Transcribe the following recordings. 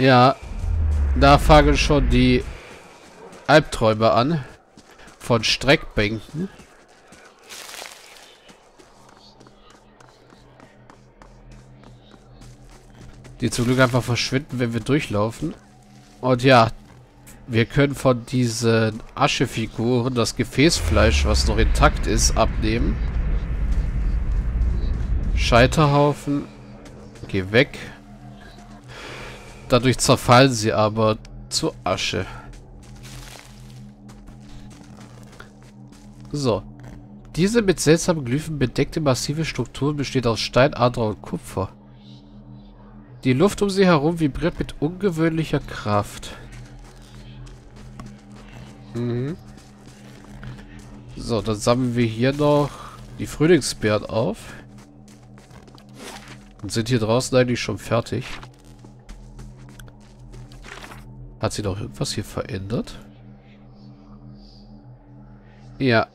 Ja, da fangen schon die Albträume an. Von Streckbänken. Die zum Glück einfach verschwinden, wenn wir durchlaufen. Und ja, wir können von diesen Aschefiguren das Gefäßfleisch, was noch intakt ist, abnehmen. Scheiterhaufen. Geh weg. Dadurch zerfallen sie aber zu Asche. So. Diese mit seltsamen Glyphen bedeckte massive Struktur besteht aus Stein, Adra und Kupfer. Die Luft um sie herum vibriert mit ungewöhnlicher Kraft. Mhm. So, dann sammeln wir hier noch die Frühlingsbeeren auf. Und sind hier draußen eigentlich schon fertig. Hat sie doch irgendwas hier verändert? Ja.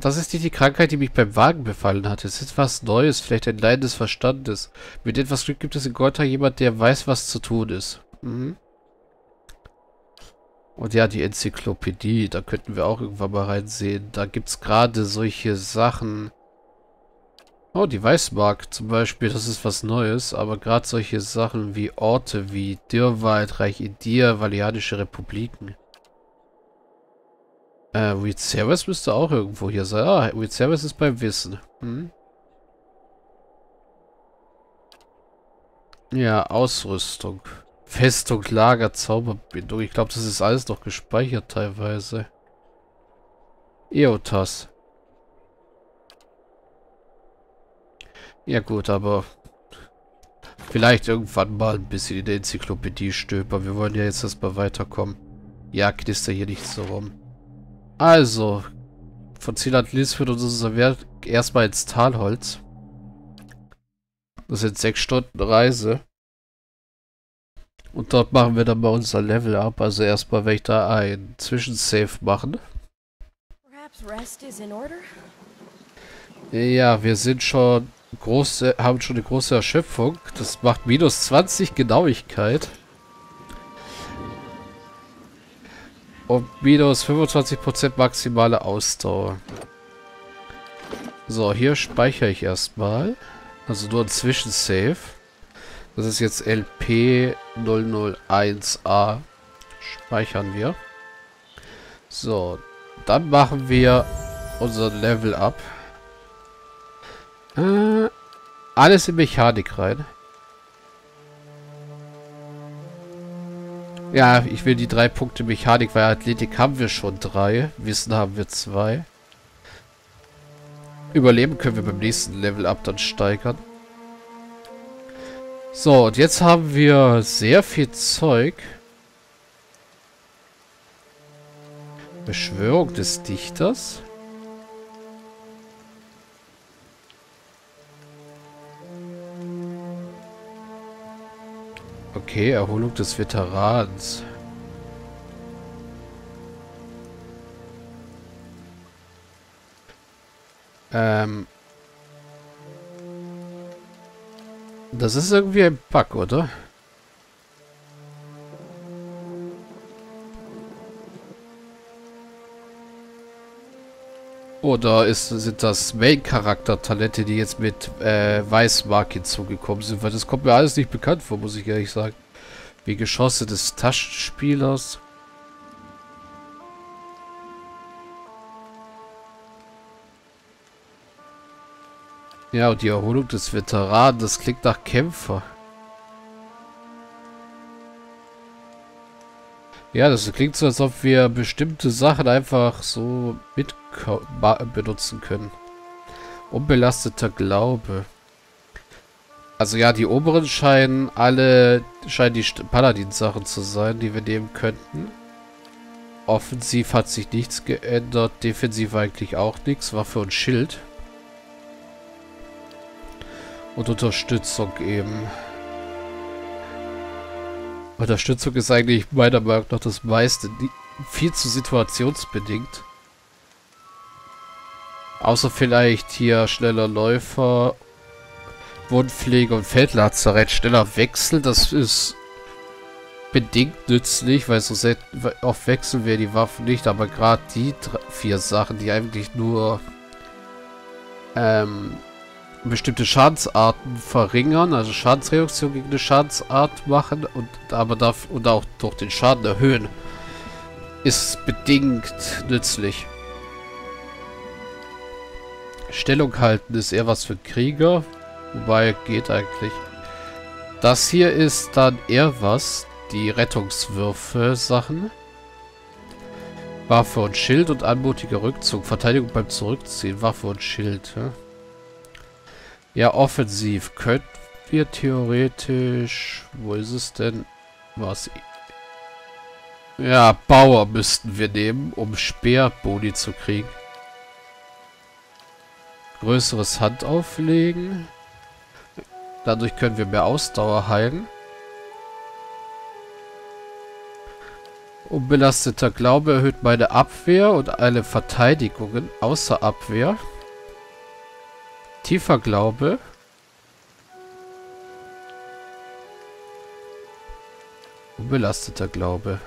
Das ist nicht die Krankheit, die mich beim Wagen befallen hat. Es ist etwas Neues, vielleicht ein Leiden des Verstandes. Mit etwas Glück gibt es in Golta jemand, der weiß, was zu tun ist. Mhm. Und ja, die Enzyklopädie, da könnten wir auch irgendwann mal reinsehen. Da gibt es gerade solche Sachen. Oh, die Weißmark zum Beispiel, das ist was Neues. Aber gerade solche Sachen wie Orte wie Dyrwald, Reich Indir, Valiadische Republiken. Read Service müsste auch irgendwo hier sein. Ah, Read Service ist beim Wissen. Hm? Ja, Ausrüstung. Festung, Lager, Zauberbindung. Ich glaube, das ist alles noch gespeichert teilweise. Eotas. Ja gut, aber vielleicht irgendwann mal ein bisschen in der Enzyklopädie stöbern. Wir wollen ja jetzt erstmal weiterkommen. Ja, knister hier nicht so rum. Also, von Zieland Lies führt uns unser Werk erstmal ins Talholz. Das sind 6 Stunden Reise. Und dort machen wir dann mal unser Level ab. Also erstmal werde ich da ein Zwischensave machen. Ja, wir sind schon große, haben schon eine große Erschöpfung. Das macht minus 20 Genauigkeit. Und minus 25% maximale Ausdauer. So, hier speichere ich erstmal. Also nur ein Zwischensave. Das ist jetzt LP 001a. Speichern wir. So, dann machen wir unser Level up. Alles in Mechanik rein. Ja, ich will die 3 Punkte Mechanik, weil Athletik haben wir schon 3. Wissen haben wir 2. Überleben können wir beim nächsten Level Up dann steigern. So, und jetzt haben wir sehr viel Zeug. Beschwörung des Dichters. Okay, Erholung des Veterans. Das ist irgendwie ein Bug, oder? Oder sind das Main-Charakter-Talente, die jetzt mit Weißmark hinzugekommen sind? Weil das kommt mir alles nicht bekannt vor, muss ich ehrlich sagen. Wie Geschosse des Taschenspielers. Ja, und die Erholung des Veteranen, das klingt nach Kämpfer. Ja, das klingt so, als ob wir bestimmte Sachen einfach so mit benutzen können. Unbelasteter Glaube. Also ja, die oberen scheinen die Paladin-Sachen zu sein, die wir nehmen könnten. Offensiv hat sich nichts geändert, defensiv eigentlich auch nichts. Waffe und Schild. Und Unterstützung eben. Unterstützung ist eigentlich meiner Meinung nach das meiste. Viel zu situationsbedingt. Außer vielleicht hier schneller Läufer, Wundpflege und Feldlazarett. Schneller Wechsel, das ist bedingt nützlich, weil so oft wechseln wir die Waffen nicht, aber gerade die 4 Sachen, die eigentlich nur bestimmte Schadensarten verringern, also Schadensreduktion gegen eine Schadensart machen und aber dafür und auch durch den Schaden erhöhen, ist bedingt nützlich. Stellung halten ist eher was für Krieger, wobei geht eigentlich. Das hier ist dann eher was, die Rettungswürfe Sachen. Waffe und Schild und anmutiger Rückzug, Verteidigung beim Zurückziehen, Waffe und Schild. Ja. Ja, offensiv könnten wir theoretisch... Wo ist es denn? Was? Ja, Bauer müssten wir nehmen, um Speerboni zu kriegen. Größeres Handauflegen. Dadurch können wir mehr Ausdauer heilen. Unbelasteter Glaube erhöht meine Abwehr und alle Verteidigungen außer Abwehr. Tiefer Glaube. Unbelasteter Glaube.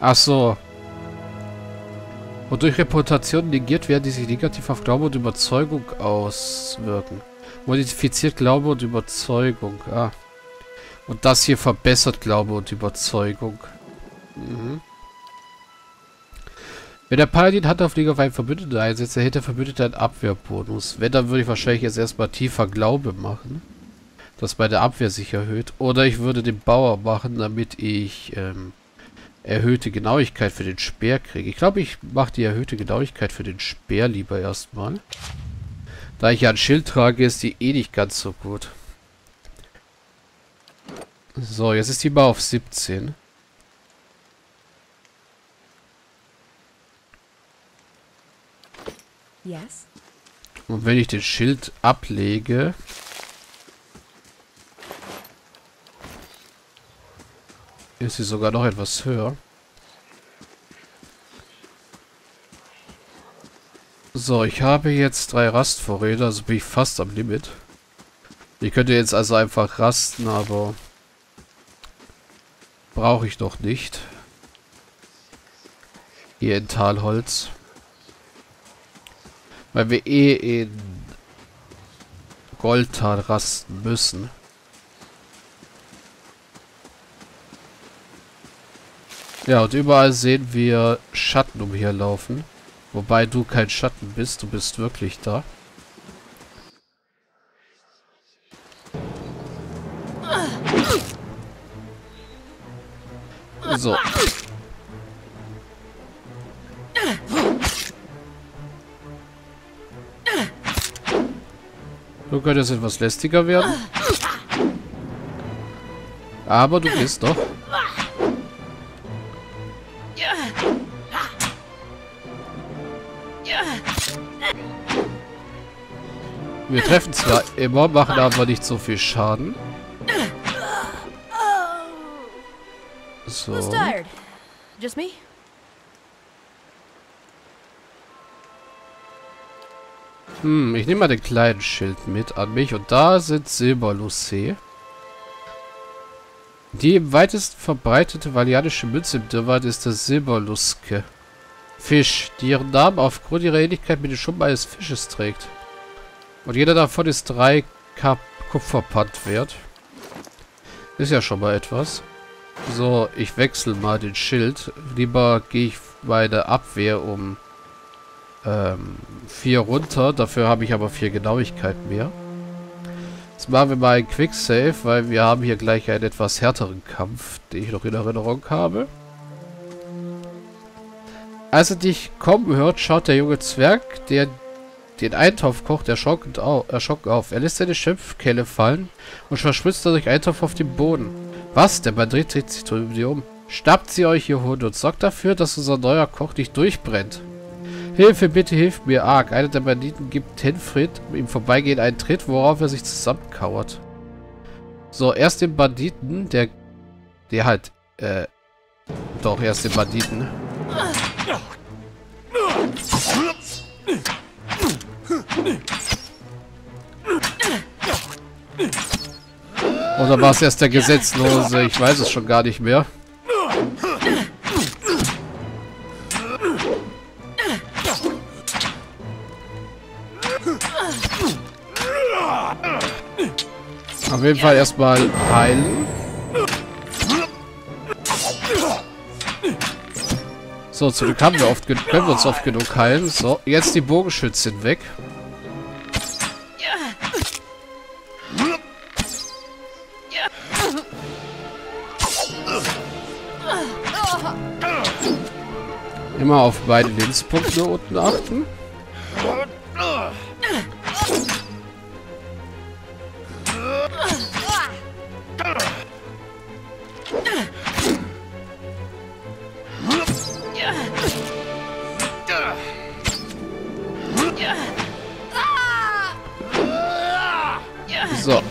Ach so. Wodurch Reputation negiert werden, die sich negativ auf Glaube und Überzeugung auswirken. Modifiziert Glaube und Überzeugung. Ah. Und das hier verbessert Glaube und Überzeugung. Mhm. Wenn der Paladin Handaufleger auf einen Verbündeten einsetzt, erhält der Verbündete einen Abwehrbonus. Wenn, dann würde ich wahrscheinlich jetzt erstmal tiefer Glaube machen, dass meine Abwehr sich erhöht. Oder ich würde den Bauer machen, damit ich erhöhte Genauigkeit für den Speer kriege. Ich glaube, ich mache die erhöhte Genauigkeit für den Speer lieber erstmal. Da ich ja ein Schild trage, ist die eh nicht ganz so gut. So, jetzt ist die mal auf 17. Yes. Und wenn ich den Schild ablege, ist sie sogar noch etwas höher. So, ich habe jetzt 3 Rastvorräte, also bin ich fast am Limit. Ich könnte jetzt also einfach rasten, aber brauche ich doch nicht. Hier in Talholz. Weil wir eh in Goldtal rasten müssen. Ja, und überall sehen wir Schatten umherlaufen. Wobei du kein Schatten bist, du bist wirklich da. So. Du könntest etwas lästiger werden. Aber du gehst doch. Wir treffen zwar immer, machen aber nicht so viel Schaden. So. Hm, ich nehme mal den kleinen Schild mit an mich. Und da sind Silberluske. Die im weitesten verbreitete valiadische Münze im Dyrwald ist der Silberluske. Fisch, die ihren Namen aufgrund ihrer Ähnlichkeit mit dem Schuppen eines Fisches trägt. Und jeder davon ist 3 Kupferpfand wert. Ist ja schon mal etwas. So, ich wechsle mal den Schild. Lieber gehe ich meine Abwehr um 4 runter, dafür habe ich aber 4 Genauigkeit mehr. Jetzt machen wir mal einen Quicksave, weil wir haben hier gleich einen etwas härteren Kampf, den ich noch in Erinnerung habe. Als er dich kommen hört, schaut der junge Zwerg, der den Eintopf kocht, erschrocken auf. Er lässt seine Schöpfkelle fallen und verschmutzt dadurch Eintopf auf den Boden. Was? Der Mann dreht sich um. Schnappt sie euch, ihr Hunde, und sorgt dafür, dass unser neuer Koch nicht durchbrennt. Hilfe, bitte hilft mir arg. Einer der Banditen gibt Tenfrid im Vorbeigehen einen Tritt, worauf er sich zusammenkauert. So, erst den Banditen, erst den Banditen. Oder war es erst der Gesetzlose? Ich weiß es schon gar nicht mehr. Auf jeden Fall erstmal heilen. So, zum Glück können wir uns oft genug heilen. So, jetzt die Bogenschützin weg. Immer auf beide Lebenspunkte unten achten. So.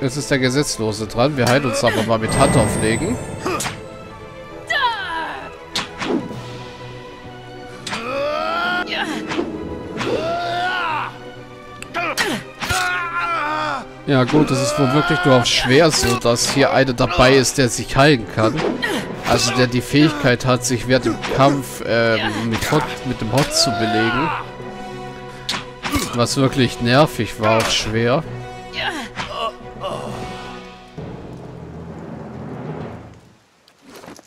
Jetzt ist der Gesetzlose dran. Wir heilen uns aber mal mit Hand auflegen. Ja gut, das ist wohl wirklich nur auf schwer so, dass hier einer dabei ist, der sich heilen kann. Also der die Fähigkeit hat, sich während dem Kampf mit dem Hot zu belegen. Was wirklich nervig war auf schwer.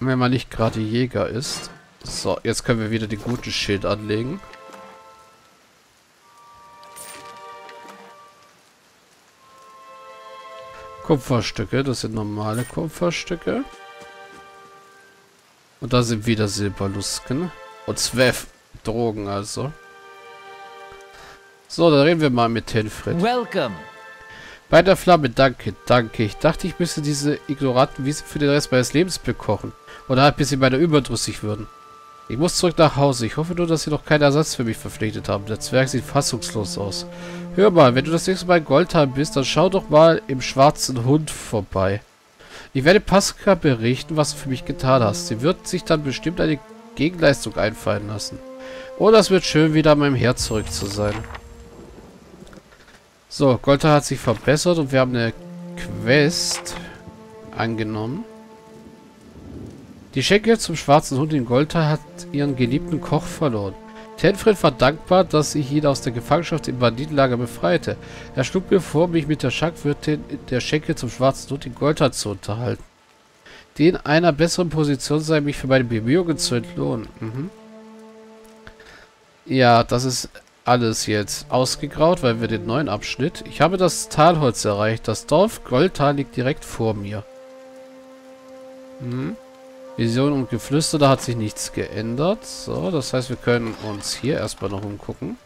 Wenn man nicht gerade Jäger ist. So, jetzt können wir wieder den guten Schild anlegen. Kupferstücke, das sind normale Kupferstücke. Und da sind wieder Silberlusken. Und 12 Drogen also. So, dann reden wir mal mit Tenfrid. Welcome. Bei der Flamme, danke, danke. Ich dachte, ich müsste diese ignoranten Wiesen für den Rest meines Lebens bekochen. Oder halt, bis sie meiner überdrüssig würden. Ich muss zurück nach Hause. Ich hoffe nur, dass sie noch keinen Ersatz für mich verpflichtet haben. Der Zwerg sieht fassungslos aus. Hör mal, wenn du das nächste Mal in Goldheim bist, dann schau doch mal im schwarzen Hund vorbei. Ich werde Paska berichten, was du für mich getan hast. Sie wird sich dann bestimmt eine Gegenleistung einfallen lassen. Oh, das wird schön, wieder an meinem Herz zurück zu sein. So, Golta hat sich verbessert und wir haben eine Quest angenommen. Die Schenke zum schwarzen Hund in Golta hat ihren geliebten Koch verloren. Tenfrid war dankbar, dass ich ihn aus der Gefangenschaft im Banditenlager befreite. Er schlug mir vor, mich mit der Schankwirtin der Schenke zum schwarzen Hund in Golta zu unterhalten, die in einer besseren Position sei, mich für meine Bemühungen zu entlohnen. Mhm. Ja, das ist alles jetzt ausgegraut, weil wir den neuen Abschnitt... Ich habe das Talholz erreicht. Das Dorf Goldtal liegt direkt vor mir. Mhm. Vision und Geflüster, da hat sich nichts geändert. So, das heißt, wir können uns hier erstmal noch umgucken.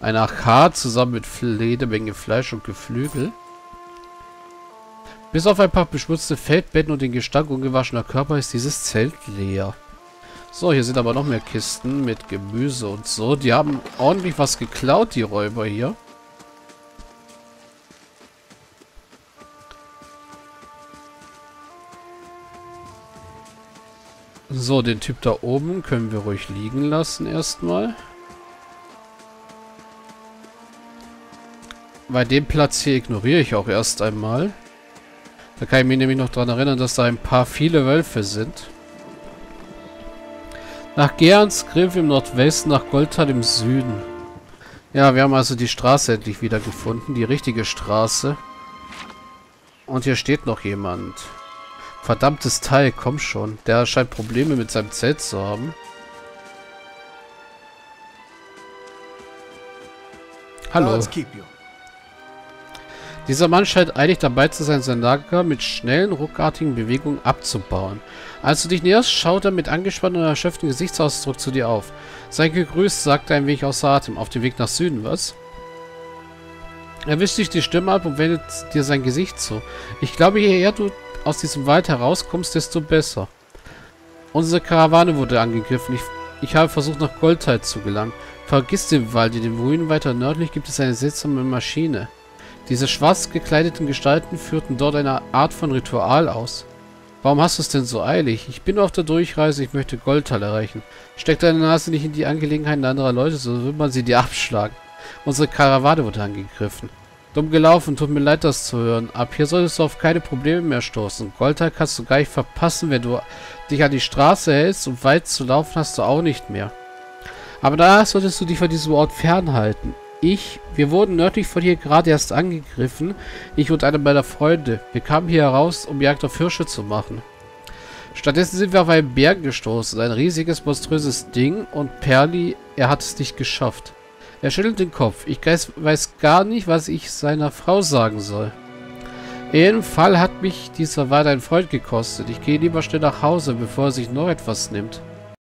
Ein AK zusammen mit jede Menge Fleisch und Geflügel. Bis auf ein paar beschmutzte Feldbetten und den Gestank ungewaschener Körper ist dieses Zelt leer. So, hier sind aber noch mehr Kisten mit Gemüse und so. Die haben ordentlich was geklaut, die Räuber hier. So, den Typ da oben können wir ruhig liegen lassen erstmal. Bei dem Platz hier ignoriere ich auch erst einmal. Da kann ich mich nämlich noch daran erinnern, dass da ein paar viele Wölfe sind. Nach Gearnsgriff im Nordwesten, nach Goldtal im Süden. Ja, wir haben also die Straße endlich wieder gefunden, die richtige Straße. Und hier steht noch jemand. Verdammtes Teil, komm schon. Der scheint Probleme mit seinem Zelt zu haben. Hallo. Dieser Mann scheint eilig dabei zu sein, sein Lager mit schnellen, ruckartigen Bewegungen abzubauen. Als du dich näherst, schaut er mit angespanntem und erschöpftem Gesichtsausdruck zu dir auf. Sei gegrüßt, sagt ein wenig außer Atem. Auf dem Weg nach Süden, was? Er wischt sich die Stimme ab und wendet dir sein Gesicht zu. Ich glaube, je eher du aus diesem Wald herauskommst, desto besser. Unsere Karawane wurde angegriffen. Ich habe versucht, nach Goldtal zu gelangen. Vergiss den Wald. In den Ruinen weiter nördlich gibt es eine seltsame Maschine. Diese schwarz gekleideten Gestalten führten dort eine Art von Ritual aus. Warum hast du es denn so eilig? Ich bin auf der Durchreise, ich möchte Goldtal erreichen. Steck deine Nase nicht in die Angelegenheiten anderer Leute, so wird man sie dir abschlagen. Unsere Karawane wurde angegriffen. Dumm gelaufen, tut mir leid, das zu hören. Ab hier solltest du auf keine Probleme mehr stoßen. Goldtal kannst du gar nicht verpassen, wenn du dich an die Straße hältst und weit zu laufen hast du auch nicht mehr. Aber danach solltest du dich von diesem Ort fernhalten. Wir wurden nördlich von hier gerade erst angegriffen. Ich und einer meiner Freunde. Wir kamen hier heraus, um Jagd auf Hirsche zu machen. Stattdessen sind wir auf einen Berg gestoßen. Ein riesiges, monströses Ding. Und Perli, er hat es nicht geschafft. Er schüttelt den Kopf. Ich weiß gar nicht, was ich seiner Frau sagen soll. In jedem Fall hat mich dieser Weide ein Freund gekostet. Ich gehe lieber schnell nach Hause, bevor er sich noch etwas nimmt.